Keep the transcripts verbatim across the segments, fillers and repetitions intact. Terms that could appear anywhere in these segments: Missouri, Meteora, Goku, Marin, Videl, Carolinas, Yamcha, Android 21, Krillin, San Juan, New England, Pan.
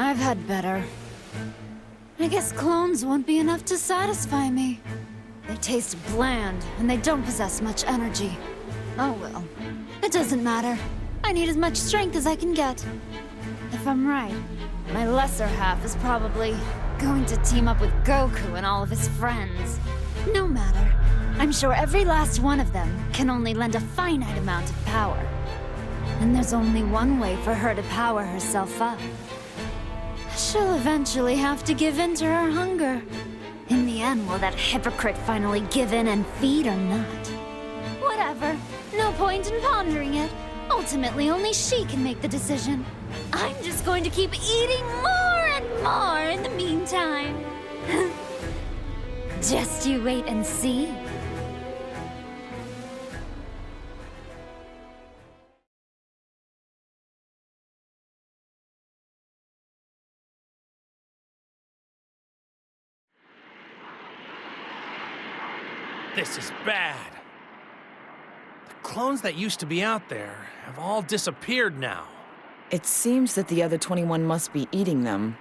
I've had better. I guess clones won't be enough to satisfy me. They taste bland, and they don't possess much energy. Oh well. It doesn't matter. I need as much strength as I can get. If I'm right, my lesser half is probably going to team up with Goku and all of his friends. No matter. I'm sure every last one of them can only lend a finite amount of power. And there's only one way for her to power herself up. She'll eventually have to give in to her hunger. In the end, will that hypocrite finally give in and feed or not? Whatever. No point in pondering it. Ultimately, only she can make the decision. I'm just going to keep eating more and more in the meantime. Just you wait and see. This is bad. The clones that used to be out there have all disappeared now. It seems that the other twenty-one must be eating them.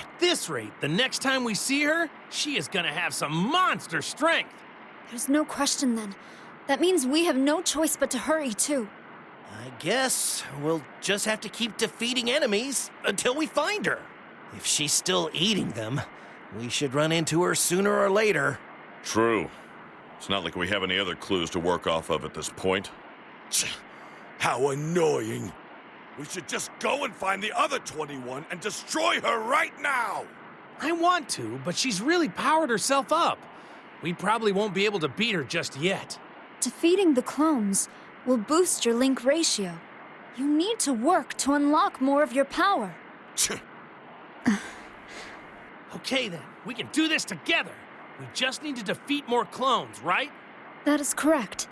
At this rate, the next time we see her, she is gonna have some monster strength. There's no question then. That means we have no choice but to hurry too. I guess we'll just have to keep defeating enemies until we find her. If she's still eating them, we should run into her sooner or later. True. It's not like we have any other clues to work off of at this point. How annoying. We should just go and find the other twenty-one and destroy her right now! I want to, but she's really powered herself up. We probably won't be able to beat her just yet. Defeating the clones will boost your link ratio. You need to work to unlock more of your power. Okay then, we can do this together. We just need to defeat more clones, right? That is correct.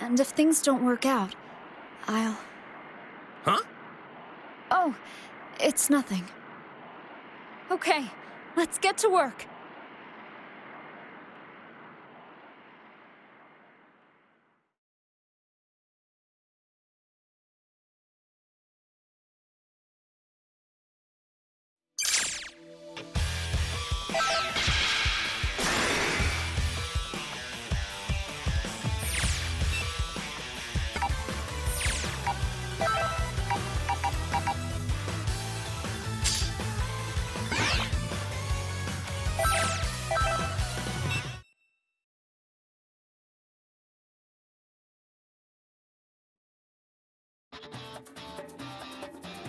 And if things don't work out, I'll... Huh? Oh, it's nothing. Okay, let's get to work.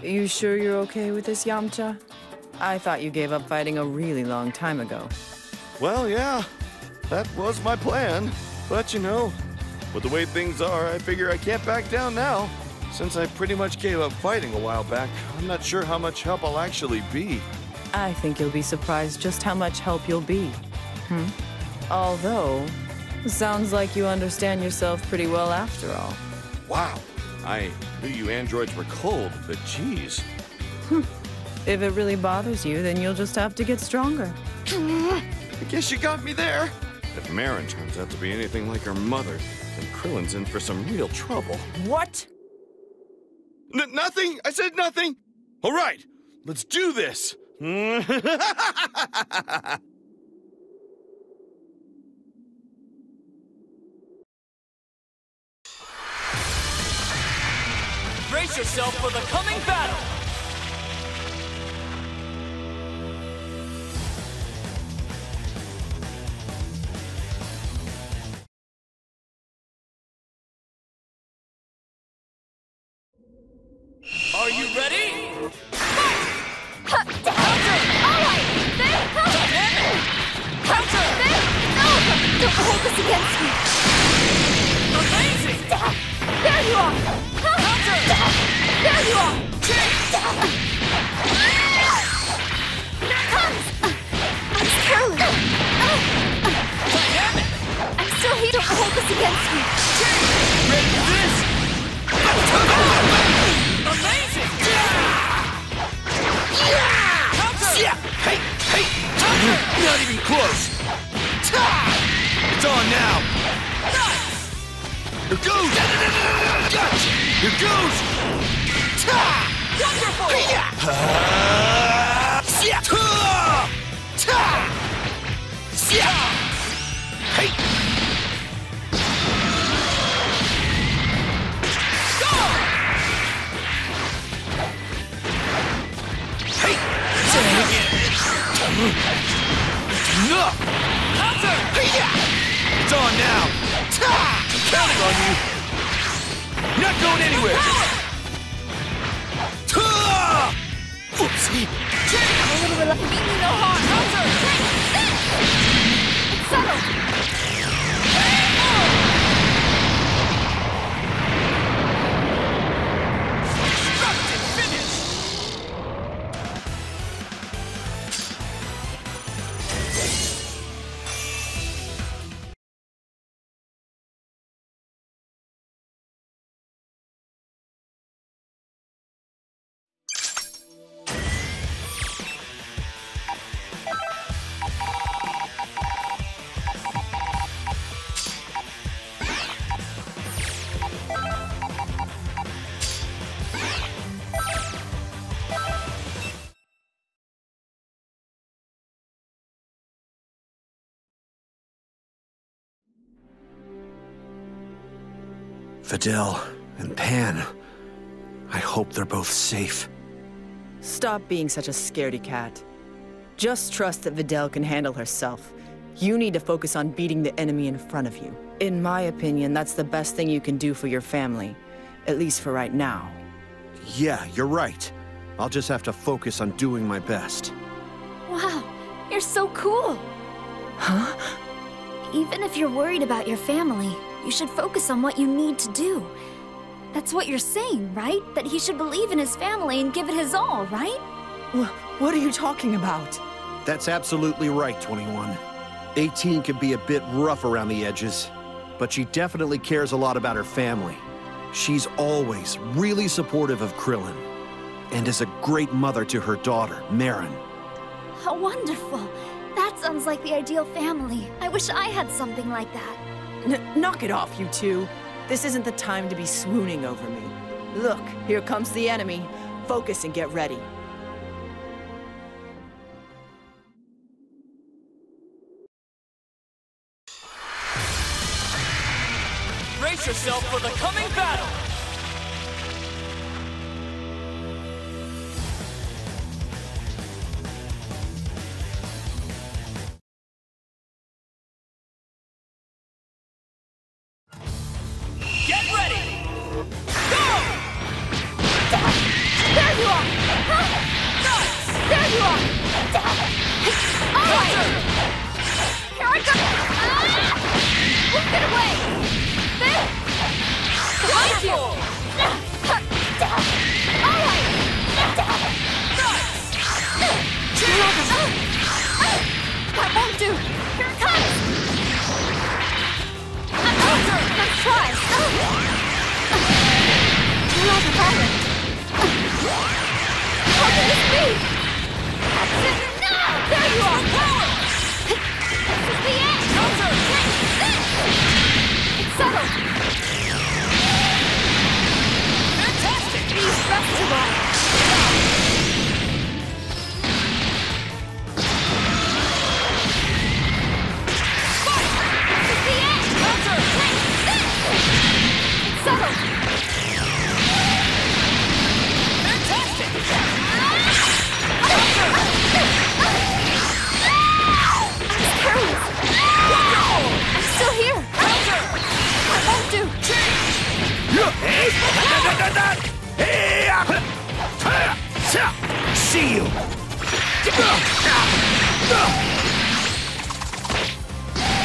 You sure you're okay with this, Yamcha? I thought you gave up fighting a really long time ago. Well, yeah. That was my plan. But, you know, with the way things are, I figure I can't back down now. Since I pretty much gave up fighting a while back, I'm not sure how much help I'll actually be. I think you'll be surprised just how much help you'll be. Hmm? Although, sounds like you understand yourself pretty well after all. Wow. I knew you androids were cold, but geez. Hm. If it really bothers you, then you'll just have to get stronger. I guess you got me there. If Marin turns out to be anything like her mother, then Krillin's in for some real trouble. What? N- nothing! I said nothing! All right, let's do this! Brace yourself for the coming battle! Are you ready? Fight! Counter! Alright! Counter! Counter! No! Don't hold this against me! Amazing! Stop! There you are! There you are! Here comes! I'm Krillin! Dynamic! I'm still here! Don't hold this against me! Ready for this! Amazing! Yeah! Hey! Hey! Not even close! It's on now! Nice! Here goes! Here goes! Ta! Wonderful! Hey! Go! Hey! It's on now! Counting on you! Not going anywhere! Oopsie! Jam! A little bit of beat me no harm! Hunter! Take this! It's settled! Destruct and finish! Videl and Pan, I hope they're both safe. Stop being such a scaredy cat. Just trust that Videl can handle herself. You need to focus on beating the enemy in front of you. In my opinion, that's the best thing you can do for your family, at least for right now. Yeah, you're right. I'll just have to focus on doing my best. Wow, you're so cool. Huh? Even if you're worried about your family, you should focus on what you need to do. That's what you're saying, right? That he should believe in his family and give it his all, right? Wh what are you talking about? That's absolutely right, twenty-one. eighteen can be a bit rough around the edges, but she definitely cares a lot about her family. She's always really supportive of Krillin, and is a great mother to her daughter, Marin. How wonderful. That sounds like the ideal family. I wish I had something like that. N- knock it off, you two. This isn't the time to be swooning over me. Look, here comes the enemy. Focus and get ready. Brace yourself for the coming battle!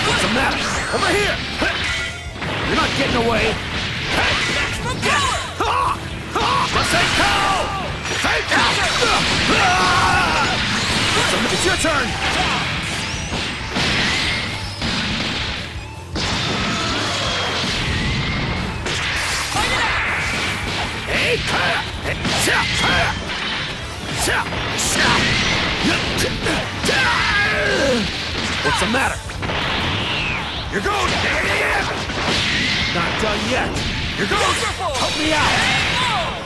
What's the matter? You're going! Not done yet! You're going! Help me out!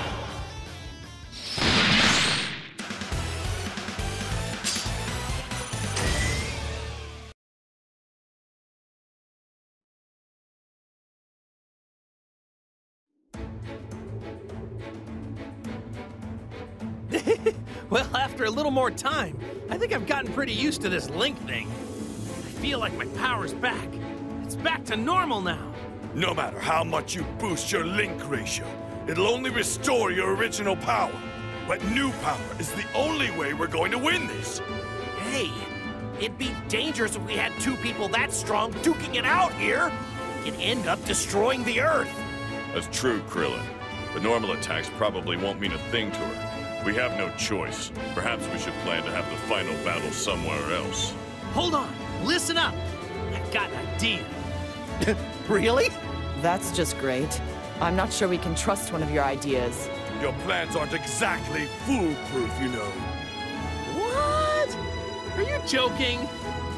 Well, after a little more time, I think I've gotten pretty used to this Link thing. I feel like my power's back. It's back to normal now. No matter how much you boost your Link ratio, it'll only restore your original power. But new power is the only way we're going to win this. Hey, it'd be dangerous if we had two people that strong duking it out here. It'd end up destroying the Earth. That's true, Krillin. But normal attacks probably won't mean a thing to her. We have no choice. Perhaps we should plan to have the final battle somewhere else. Hold on. Listen up. I've got an idea. Really? That's just great. I'm not sure we can trust one of your ideas. Your plans aren't exactly foolproof, you know. What? Are you joking?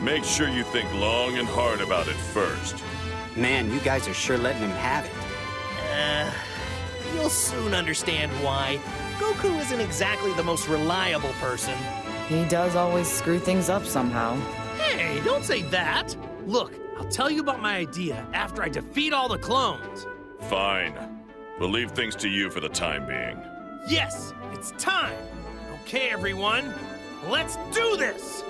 Make sure you think long and hard about it first. Man, you guys are sure letting him have it. Uh, you'll soon understand why. Goku isn't exactly the most reliable person. He does always screw things up somehow. Hey, don't say that. Look, I'll tell you about my idea after I defeat all the clones. Fine. We'll leave things to you for the time being. Yes, it's time. Okay, everyone, let's do this!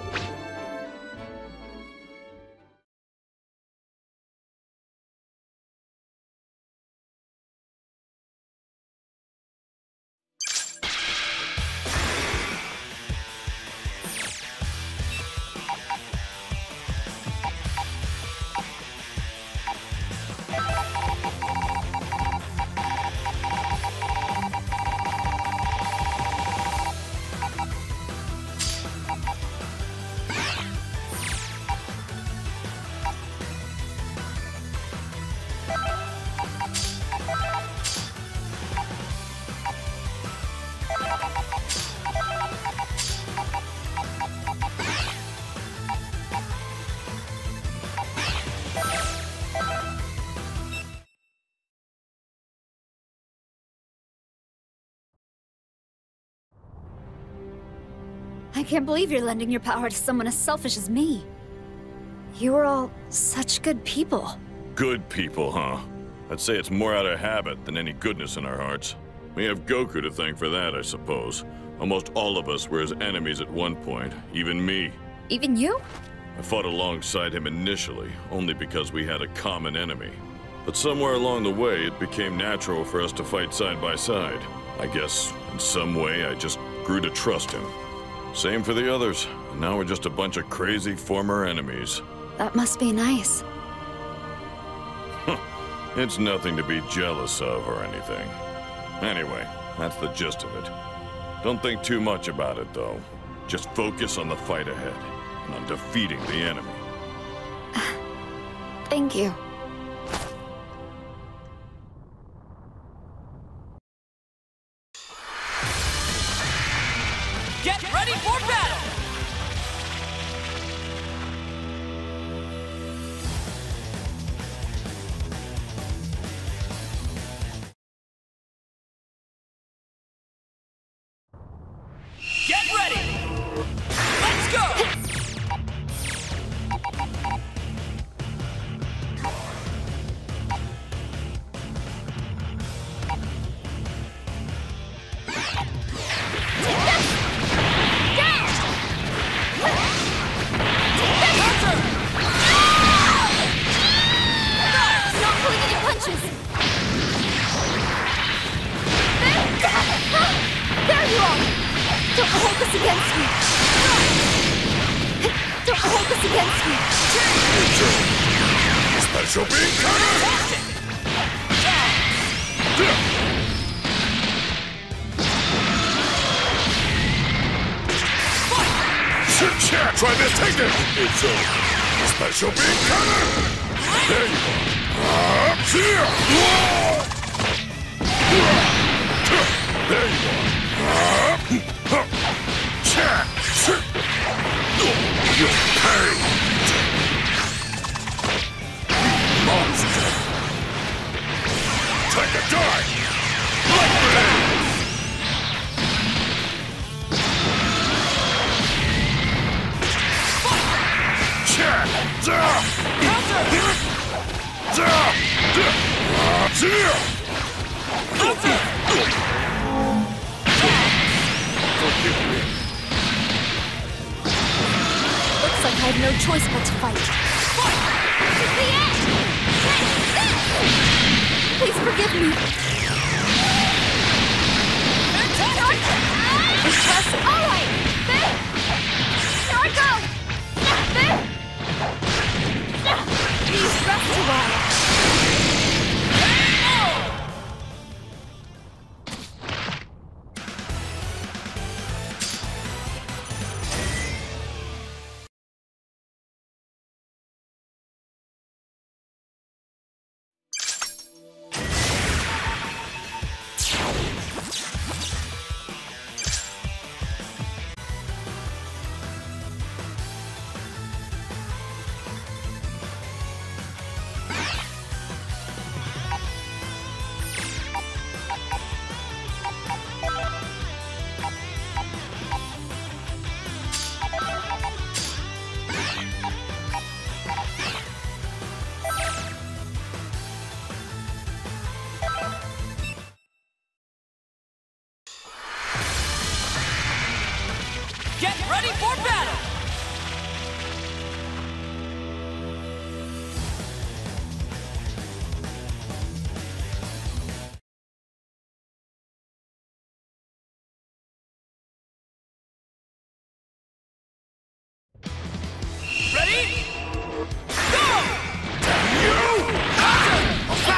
I can't believe you're lending your power to someone as selfish as me. You are all such good people. Good people, huh? I'd say it's more out of habit than any goodness in our hearts. We have Goku to thank for that, I suppose. Almost all of us were his enemies at one point, even me. Even you? I fought alongside him initially, only because we had a common enemy. But somewhere along the way, it became natural for us to fight side by side. I guess, in some way, I just grew to trust him. Same for the others. Now we're just a bunch of crazy former enemies. That must be nice. It's nothing to be jealous of or anything. Anyway, that's the gist of it. Don't think too much about it, though. Just focus on the fight ahead and on defeating the enemy. Thank you. Counter! Looks like I have no choice but to fight. Fight! This is the end! This! Please forgive me. It's all right. Now I go. Please rest a while.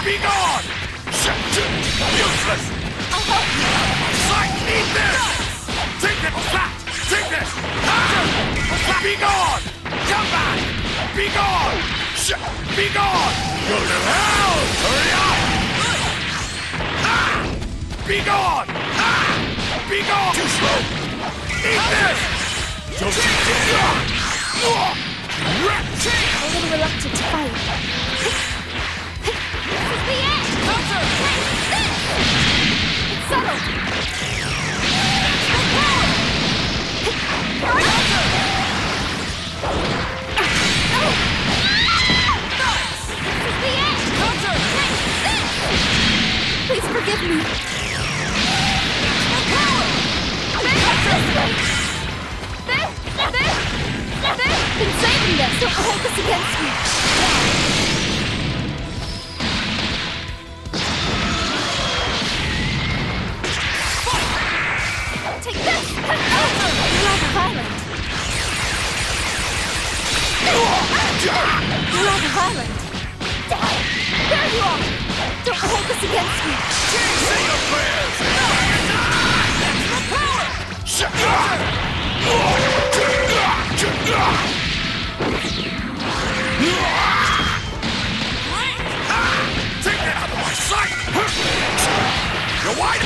Be gone! Useless! I'll help you! Sight! Eat this! Take this! Take this! Be gone! Come back! Be gone! Be gone! Go to hell! Hurry up! Be gone! Be gone! Too slow! Eat this! Don't you dare! I'm a little reluctant to fight. The end! Counter! This! It's settled! Counter! No! Nice! This is the end! Counter! This! Please forgive me. The power! This! This! This! This! Been saving this! Don't hold this against me! Take this! Counter! Rather violent! Rather violent! There you are! Don't hold this against me! Say your prayers! That's the power! Take that out of my sight! You're wide!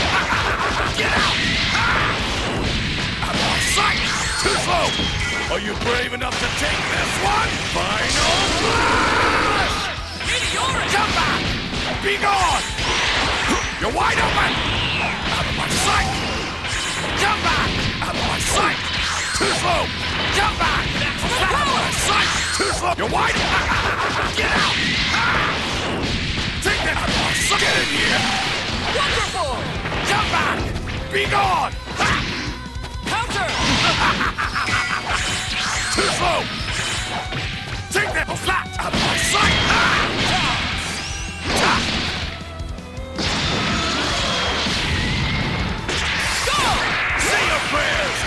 Get out! Sight! Too slow! Are you brave enough to take this one? Final flash! Meteora! Jump back! Be gone! You're wide open! Out of my sight! Jump back! Out of my sight! Too slow! Jump back! That's the power! Out of my sight! Too slow! You're wide open! Get out! Take that out of my sight! Get in here! Wonderful! Jump back! Be gone! Too slow! Take that flat out of my sight! Go! Say your prayers!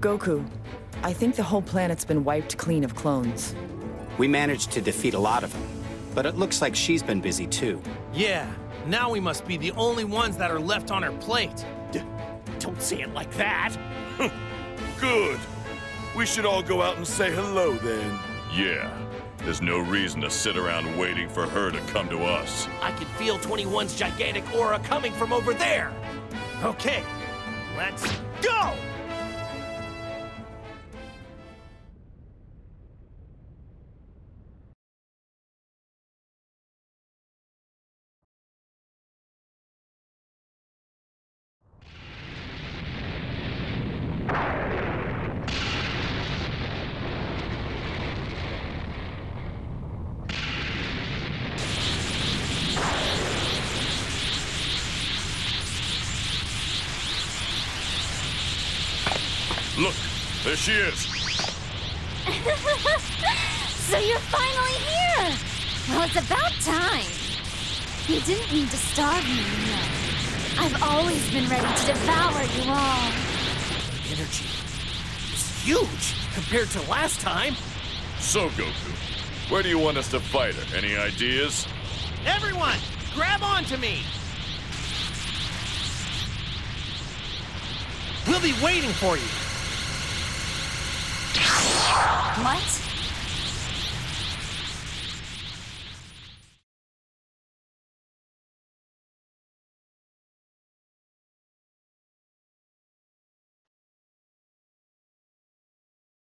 Goku, I think the whole planet's been wiped clean of clones. We managed to defeat a lot of them, but it looks like she's been busy too. Yeah, now we must be the only ones that are left on her plate. D- don't say it like that. Good. We should all go out and say hello then. Yeah, there's no reason to sit around waiting for her to come to us. I can feel twenty-one's gigantic aura coming from over there. Okay, let's go! Look, there she is. So you're finally here. Well, it's about time. You didn't mean to starve me, yet. I've always been ready to devour you all. The energy is huge compared to last time. So, Goku, where do you want us to fight her? Any ideas? Everyone, grab on to me. We'll be waiting for you. What?